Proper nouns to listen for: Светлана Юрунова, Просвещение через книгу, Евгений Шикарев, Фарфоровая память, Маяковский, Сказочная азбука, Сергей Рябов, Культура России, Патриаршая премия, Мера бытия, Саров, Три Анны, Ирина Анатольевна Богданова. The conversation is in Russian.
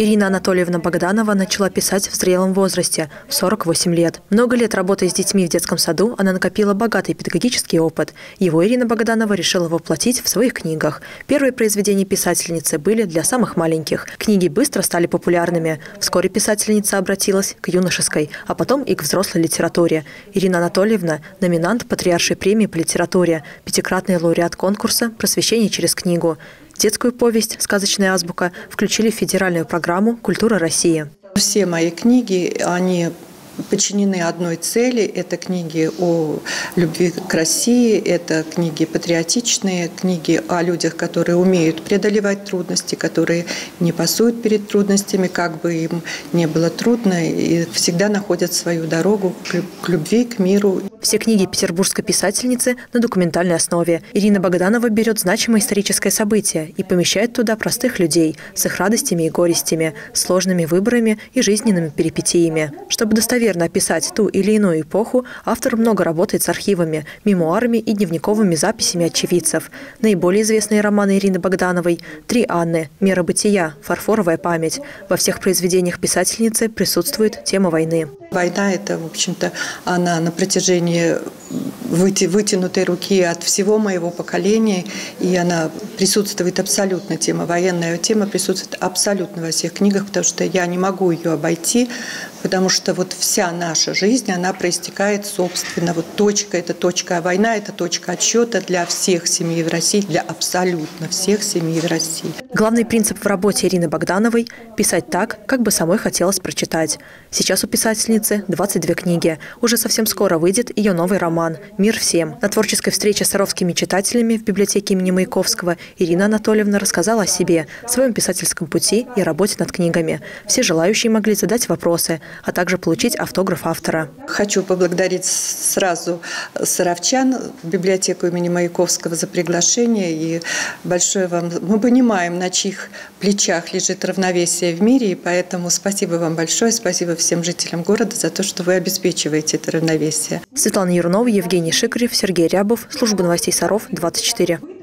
Ирина Анатольевна Богданова начала писать в зрелом возрасте, в 48 лет. Много лет работая с детьми в детском саду, она накопила богатый педагогический опыт. Его Ирина Богданова решила воплотить в своих книгах. Первые произведения писательницы были для самых маленьких. Книги быстро стали популярными. Вскоре писательница обратилась к юношеской, а потом и к взрослой литературе. Ирина Анатольевна – номинант Патриаршей премии по литературе, пятикратный лауреат конкурса «Просвещение через книгу». Детскую повесть «Сказочная азбука» включили в федеральную программу «Культура России». Все мои книги, они подчинены одной цели. Это книги о любви к России, это книги патриотичные, книги о людях, которые умеют преодолевать трудности, которые не пасуют перед трудностями, как бы им ни было трудно, и всегда находят свою дорогу к любви, к миру. Все книги петербургской писательницы на документальной основе. Ирина Богданова берет значимое историческое событие и помещает туда простых людей с их радостями и горестями, сложными выборами и жизненными перипетиями. Чтобы достоверно описать ту или иную эпоху, автор много работает с архивами, мемуарами и дневниковыми записями очевидцев. Наиболее известные романы Ирины Богдановой «Три Анны», «Мера бытия», «Фарфоровая память». Во всех произведениях писательницы присутствует тема войны. Война – это, в общем-то, она на протяжении вытянутой руки от всего моего поколения, и она присутствует абсолютно, тема военная, тема присутствует абсолютно во всех книгах, потому что я не могу ее обойти, потому что вот вся наша жизнь, она проистекает, собственно, вот точка, это точка война, это точка отсчета для всех семей в России, для абсолютно всех семей в России. Главный принцип в работе Ирины Богдановой – писать так, как бы самой хотелось прочитать. Сейчас у писательницы 22 книги. Уже совсем скоро выйдет ее новый роман «Мир всем». На творческой встрече с саровскими читателями в библиотеке имени Маяковского Ирина Анатольевна рассказала о себе, своем писательском пути и работе над книгами. Все желающие могли задать вопросы, а также получить автограф автора. Хочу поблагодарить сразу саровчан, библиотеку имени Маяковского за приглашение. И большое вам... Мы понимаем, на чьих плечах лежит равновесие в мире, и поэтому спасибо вам большое, спасибо всем жителям города за то, что вы обеспечиваете это равновесие. Светлана Юрунова, Евгений Шикарев, Сергей Рябов. Служба новостей Саров, 24.